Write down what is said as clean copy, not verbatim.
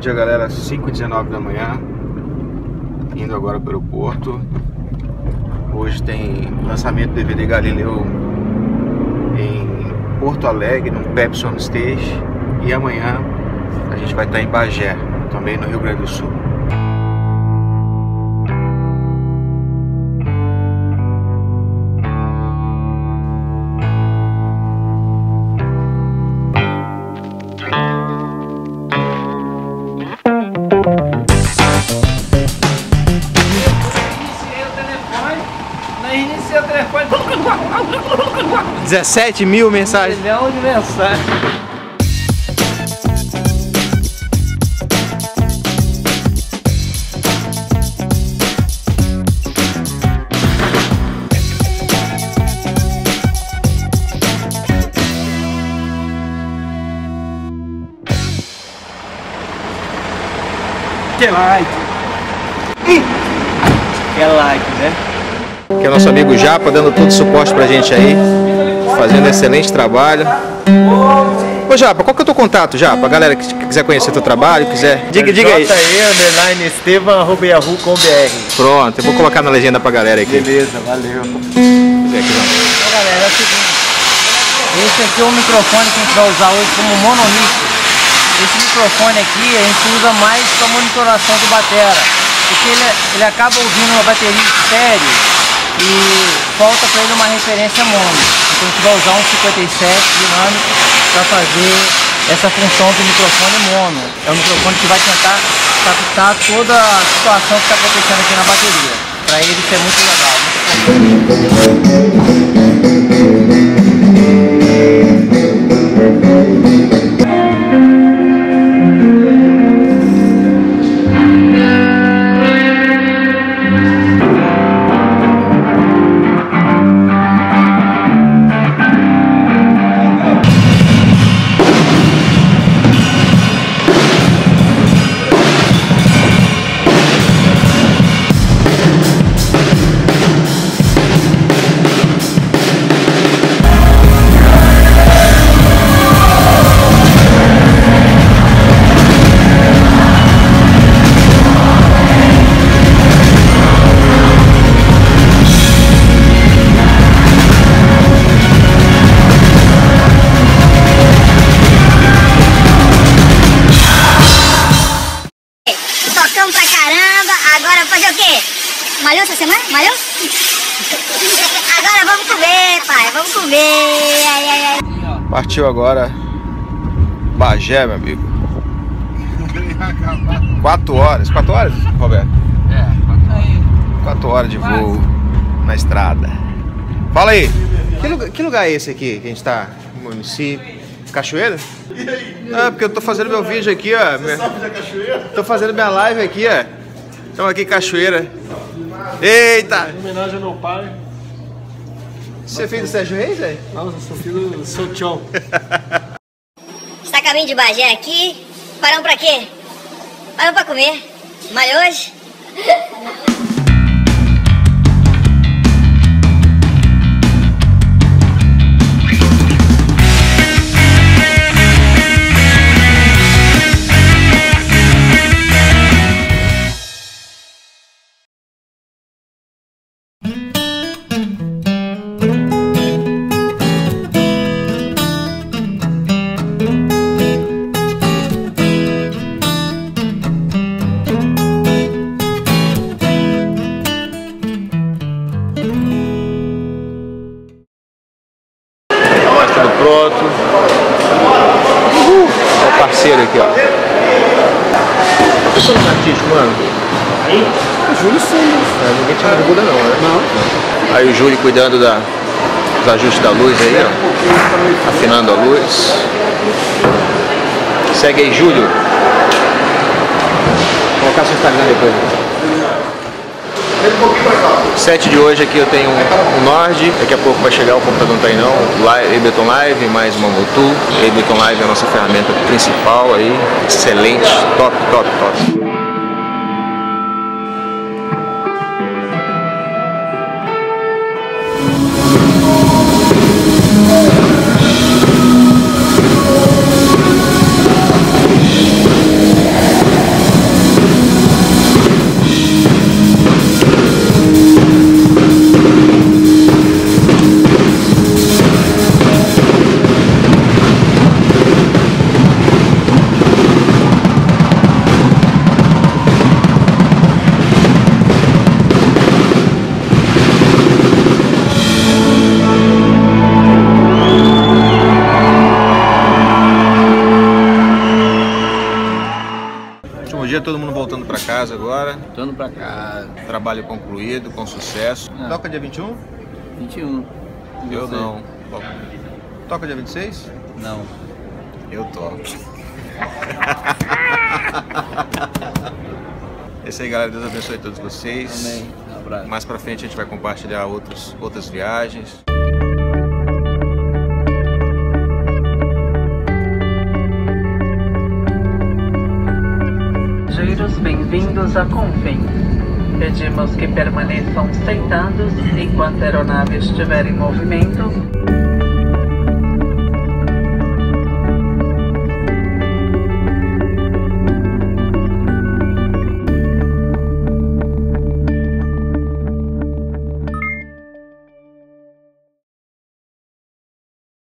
Bom dia, galera, 5h19 da manhã, indo agora para o aeroporto. Hoje tem lançamento do DVD Galileu em Porto Alegre, no Pepsi On Stage. E amanhã a gente vai estar em Bagé, também no Rio Grande do Sul. Reiniciei o telefone. 17 mil mensagens. 1 milhão de mensagens. Que like. Que like, né? Que é nosso amigo Japa, dando todo o suporte pra gente aí, fazendo excelente trabalho. Ô Japa, qual que é o teu contato, Japa? A galera que quiser conhecer teu trabalho, quiser... Diga aí. Esteva.combr. Pronto, eu vou colocar na legenda pra galera aqui. Beleza, valeu. Então, galera, é o seguinte. Esse aqui é o microfone que a gente vai usar hoje como monolito. Esse microfone aqui a gente usa mais para monitoração do batera, porque ele acaba ouvindo uma bateria estéreo e falta para ele uma referência mono. Então a gente vai usar um 57 dinâmico para fazer essa função do microfone mono. É um microfone que vai tentar captar toda a situação que está acontecendo aqui na bateria. Para ele isso é muito legal, Malhou essa semana? Malhou? Agora vamos comer, pai. Vamos comer. Ai, ai, ai. Partiu agora Bagé, meu amigo. 4 horas. 4 horas, Roberto? É, 4 horas de voo na estrada. Fala aí. Que lugar é esse aqui que a gente tá? Município? Cachoeira? Ah, porque eu tô fazendo meu vídeo aqui, ó. Você sabe da cachoeira? Tô fazendo minha live aqui, ó. Estamos aqui em Cachoeira. Eita! Em homenagem ao meu pai. Você é filho do Sérgio Reis, velho? Não, eu sou filho do seu tchau. Está a caminho de Bagé aqui. Paramos pra quê? Paramos pra comer. Mas hoje... Parceiro aqui, ó. Eu sou um artístico, mano. Aí? O Júlio sim. É, ninguém te ajuda não, né? Não. Aí o Júlio cuidando dos ajustes da luz aí, ó. Afinando a luz. Segue aí, Júlio. Vou colocar seu Instagram depois. 7 de hoje aqui eu tenho um NORD, daqui a pouco vai chegar, o computador não tá aí não, Ableton Live, mais uma Motu. Ableton Live é a nossa ferramenta principal aí, excelente, top, top, top. Bom dia, todo mundo voltando pra casa agora. Voltando pra casa. Trabalho concluído, com sucesso. Ah. Toca dia 21? 21. Eu não. Toca dia 26? Não. Eu toco. É isso aí, galera. Deus abençoe a todos vocês. Amém. Um abraço. Mais pra frente a gente vai compartilhar outras viagens. Bem-vindos a Confins. Pedimos que permaneçam sentados enquanto a aeronave estiver em movimento.